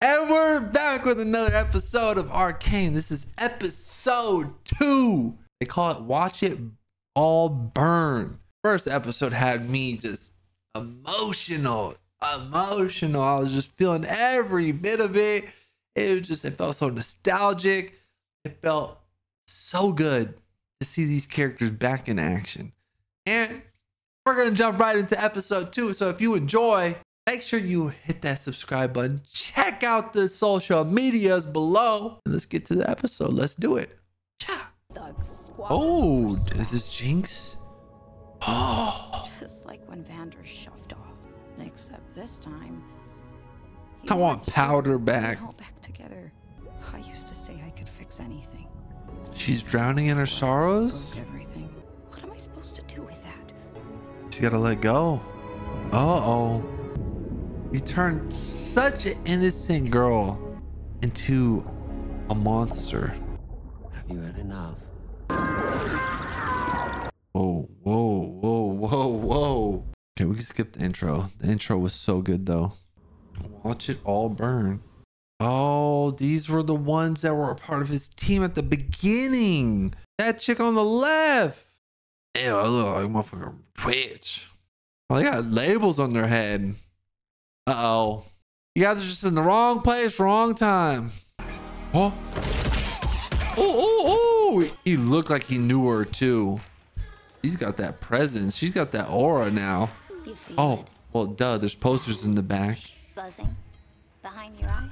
And we're back with another episode of Arcane. This is episode 2. They call it Watch It All Burn. First episode had me just emotional. I was just feeling every bit of it. It felt so nostalgic. It felt so good to see these characters back in action. And we're gonna jump right into episode 2. So if you enjoy, make sure you hit that subscribe button. Check out the social medias below. And let's get to the episode. Let's do it. Oh, is this Jinx? Oh. Just like when Vander shoved off. Except this time. I want powder back. All back together. I used to say I could fix anything. She's drowning in her sorrows? Everything. What am I supposed to do with that? She gotta let go. Uh-oh. You turned such an innocent girl into a monster. Have you had enough? Whoa, whoa, whoa, whoa, whoa. Okay, we can skip the intro. The intro was so good though. Watch it all burn. Oh, these were the ones that were a part of his team at the beginning. That chick on the left. Ew, I look like a motherfucking witch. Oh, they got labels on their head. Uh-oh. You guys are just in the wrong place, wrong time. Huh? Oh, oh, oh. He looked like he knew her too. He's got that presence. She's got that aura now. Oh, well, duh. There's posters in the back. Buzzing behind your eyes.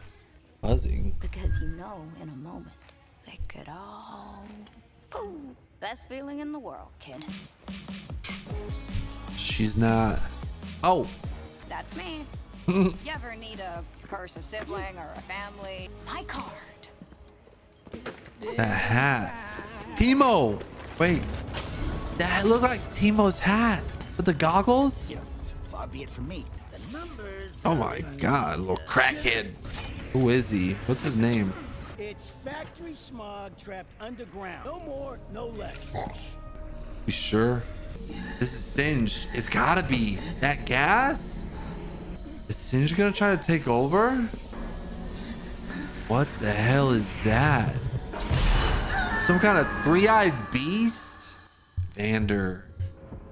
Buzzing? Because you know in a moment, they could all... Ooh, best feeling in the world, kid. She's not... Oh. That's me. You ever need a curse, a sibling, or a family? My card. That hat. Teemo! Wait. That looked like Teemo's hat with the goggles? Yeah, far be it from me. The numbers. Oh my god, little crackhead. Who is he? What's his name? It's factory smog trapped underground. No more, no less. Oh. You sure? This is Singed. It's gotta be. That gas? Is Singed gonna try to take over? What the hell is that? Some kind of three-eyed beast? Vander.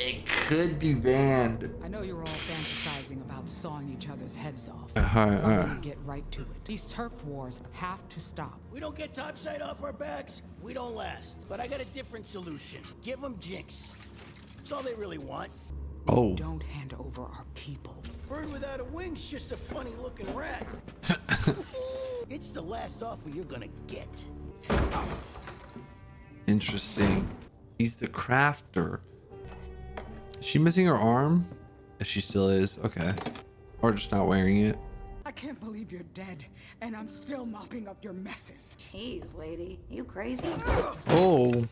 It could be Vander. I know you're all fantasizing about sawing each other's heads off. So I'm gonna get right to it. These turf wars have to stop. We don't get topside off our backs, we don't last. But I got a different solution. Give them Jinx. That's all they really want. Oh. We don't hand over our people. Bird without a wing's just a funny looking rat. It's the last offer you're gonna get. Interesting. He's the crafter. Is she missing her arm? If she still is, okay. Or just not wearing it. I can't believe you're dead, and I'm still mopping up your messes. Jeez, lady, you crazy? Oh.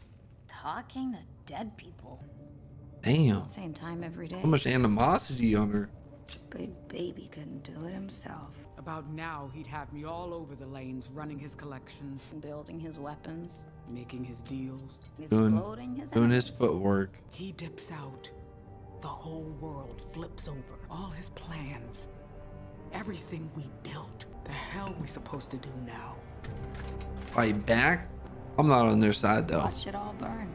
Talking to dead people. Damn. Same time every day. How much animosity on her. Big baby couldn't do it himself. About now, he'd have me all over the lanes, running his collections, building his weapons, making his deals, exploding his footwork. He dips out. The whole world flips over. All his plans. Everything we built. The hell we supposed to do now? Fight back? I'm not on their side though. Watch it all burn.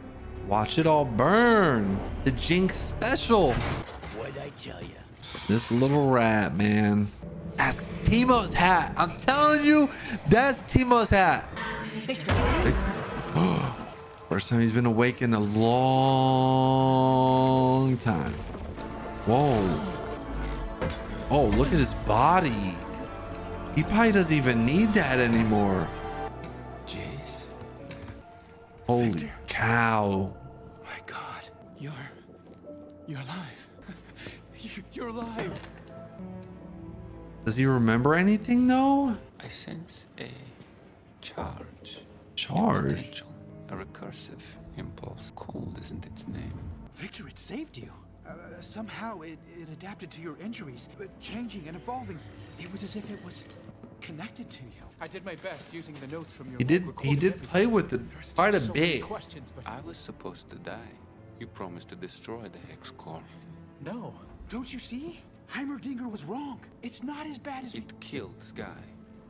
Watch it all burn. The Jinx special. What'd I tell you? This little rat, man. That's Teemo's hat. I'm telling you, that's Teemo's hat. Viktor. First time he's been awake in a long time. Whoa. Oh, look at his body. He probably doesn't even need that anymore. Jeez. Holy Viktor. Cow. My God. You're alive. You're alive. Does he remember anything though? I sense a charge. Charge? A potential, a recursive impulse. Cold isn't its name. Viktor, it saved you. Somehow it adapted to your injuries, changing and evolving. It was as if it was connected to you. I did my best using the notes from your He did play with it quite a bit. But I was supposed to die. You promised to destroy the hex core. No. Don't you see? Heimerdinger was wrong. It's not as bad as it killed Sky.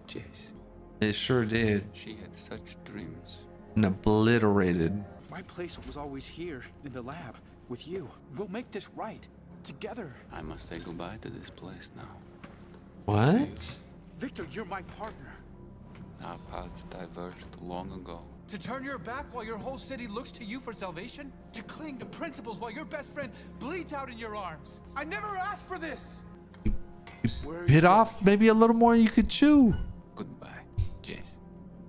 Jayce. They sure did. She had such dreams. And obliterated. My place was always here in the lab with you. We'll make this right together. I must say goodbye to this place now. What? Viktor, you're my partner. Our paths diverged long ago. To turn your back while your whole city looks to you for salvation? To cling to principles while your best friend bleeds out in your arms? I never asked for this! Bit off maybe a little more you could chew. Goodbye, Jayce.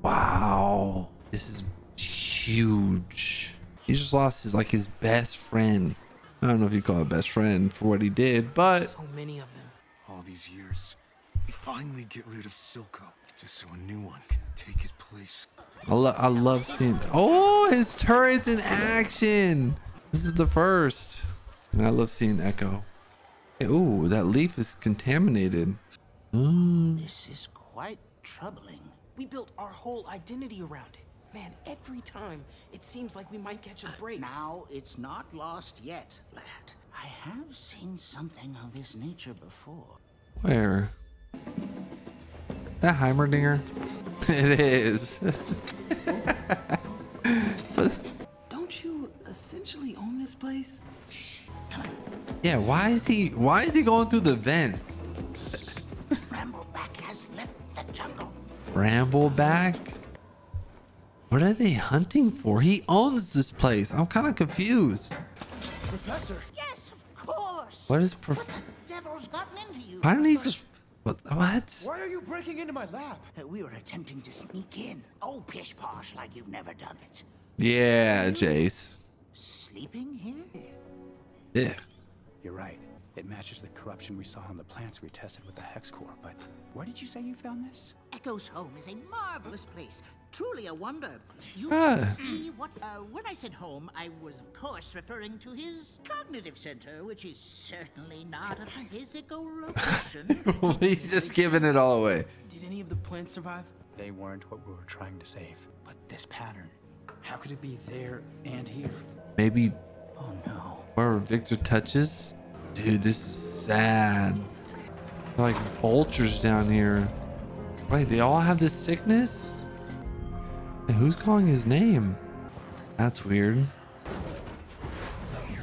Wow. This is huge. He just lost his, like, his best friend. I don't know if you call it best friend for what he did, but... So many of them. All these years. We finally get rid of Silco. Just so a new one can take his place. I love seeing... Oh, his turret's in action. This is the first. And I love seeing Echo. Ooh, that leaf is contaminated. This is quite troubling. We built our whole identity around it. Man, every time it seems like we might catch a break. Now it's not lost yet, lad. I have seen something of this nature before. Where? That Heimerdinger? It is. Don't you essentially own this place? Shh. Come on. Yeah, why is he going through the vents? Psst. Brambleback has left the jungle. Brambleback? What are they hunting for? He owns this place. I'm kind of confused. Professor. Yes, of course. What is Professor? The devil's gotten into you. Why don't he just... What? Why are you breaking into my lab? We were attempting to sneak in. Oh, pish posh, like you've never done it. Yeah, Jayce. Sleeping here? Yeah. You're right. It matches the corruption we saw on the plants we tested with the hex core. But where did you say you found this? Echo's home is a marvelous place. Truly a wonder. You see what? When I said home, I was of course referring to his cognitive center, which is certainly not a physical location. He's just giving it all away. Did any of the plants survive? They weren't what we were trying to save. But this pattern, how could it be there and here? Maybe. Oh no. Wherever Viktor touches, dude, this is sad. They're like vultures down here. Wait, they all have this sickness? Who's calling his name? That's weird.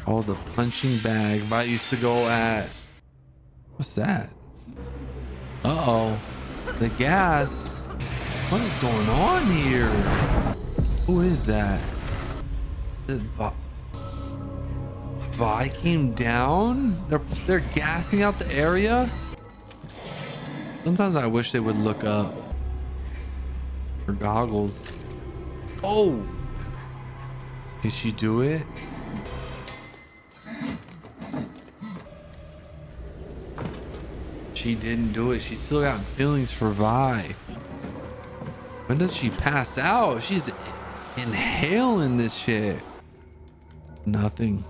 Oh, the punching bag Vi used to go at. What's that? Uh-oh. The gas. What is going on here? Who is that? Vi came down? They're gassing out the area? Sometimes I wish they would look up. Or goggles. Oh, did she do it? She didn't do it. She still got feelings for Vi. When does she pass out? She's inhaling this shit. Nothing.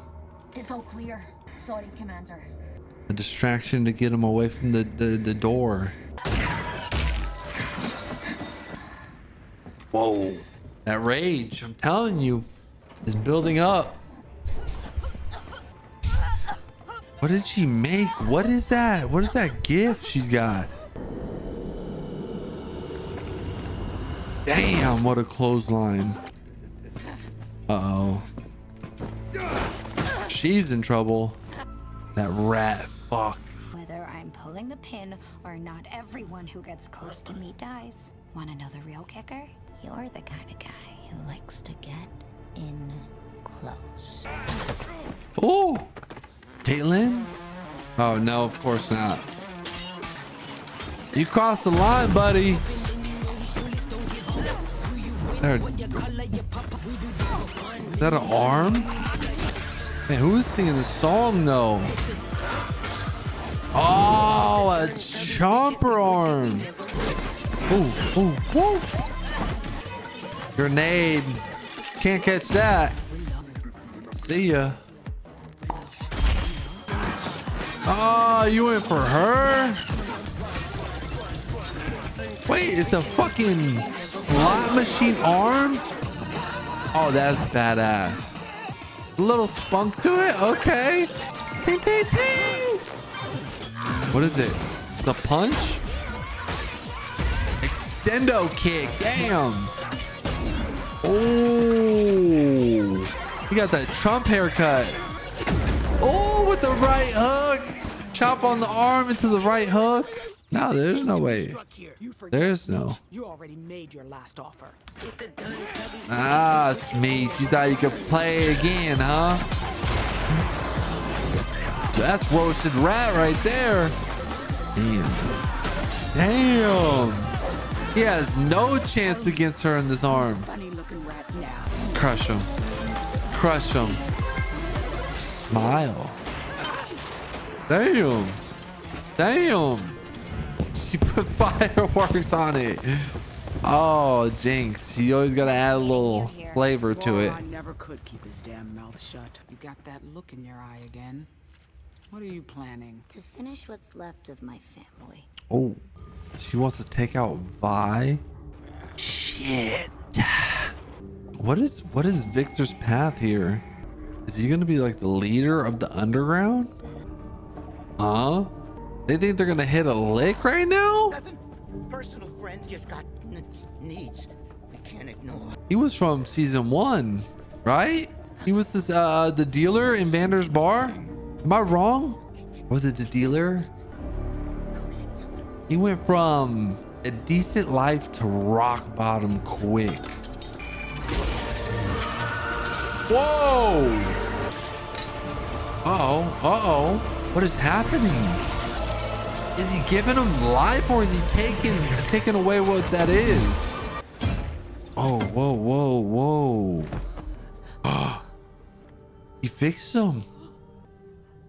It's all clear. Sorry, Commander. A distraction to get him away from the door. Whoa. That rage, I'm telling you, is building up. What did she make? What is that? What is that gift she's got? Damn, what a clothesline. Uh-oh. She's in trouble. That rat fuck. Whether I'm pulling the pin or not, everyone who gets close to me dies. Want to know the real kicker? You're the kind of guy who likes to get in close. Oh, Caitlyn? Oh, no, of course not. You crossed the line, buddy. Is that an arm? Man, who's singing the song, though? Oh, a chomper arm. Ooh, ooh, ooh. Grenade. Can't catch that. See ya. Oh, you went for her? Wait, it's a fucking slot machine arm? Oh, that's badass. It's a little spunk to it? Okay. Ting, ting, ting. What is it? The punch? extendo kick. Damn. Oh, he got that Trump haircut. Oh, with the right hook. Chop on the arm into the right hook. No, there's no way. There's no. You already made your last offer. Ah, Smeet, you thought you could play again, huh? That's roasted rat right there. Damn. Damn. He has no chance against her in this arm. Crush him. Crush him. Smile. Damn. Damn. She put fireworks on it. Oh, Jinx, you always gotta add a little flavor to it. I never could keep his damn mouth shut. You got that look in your eye again. What are you planning? To finish what's left of my family. Oh, she wants to take out Vi. Shit. What is Viktor's path here? Is he gonna be like the leader of the underground? Huh? They think they're gonna hit a lick right now? Personal friends just got needs we can't ignore. He was from season 1, right? He was this the dealer in Vander's bar. Am I wrong? Was it the dealer? He went from a decent life to rock bottom quick. Whoa! Uh-oh, uh-oh. What is happening? Is he giving him life, or is he taking away what that is? Oh, whoa, whoa, whoa. He fixed him.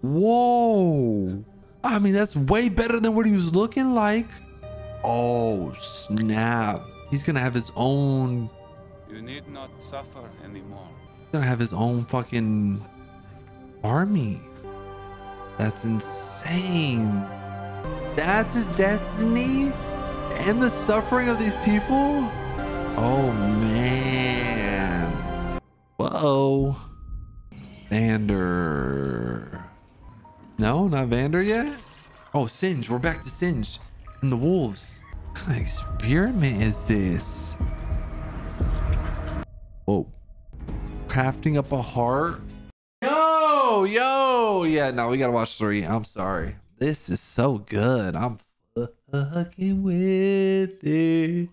Whoa. I mean, that's way better than what he was looking like. Oh, snap. He's going to have his own. You need not suffer anymore. He's going to have his own fucking army. That's insane. That's his destiny and the suffering of these people. Oh man. Whoa. Vander. No, not Vander yet. Oh, Singed. We're back to Singed and the wolves. What kind of experiment is this? Whoa. Crafting up a heart. Yo. Yeah, no, we gotta watch 3. I'm sorry. This is so good. I'm fucking with it.